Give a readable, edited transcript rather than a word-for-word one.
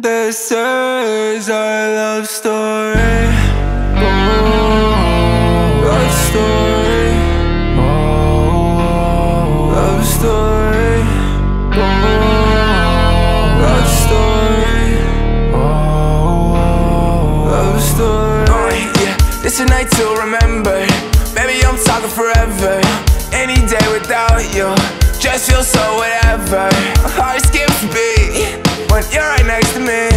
This is our love story. Oh, love story. Oh, love story. Oh, love story. Oh, love story. Yeah, it's a night to remember. Baby, I'm talking forever. Any day without you just feels so whatever. My heart skips a beat when you're right next to me.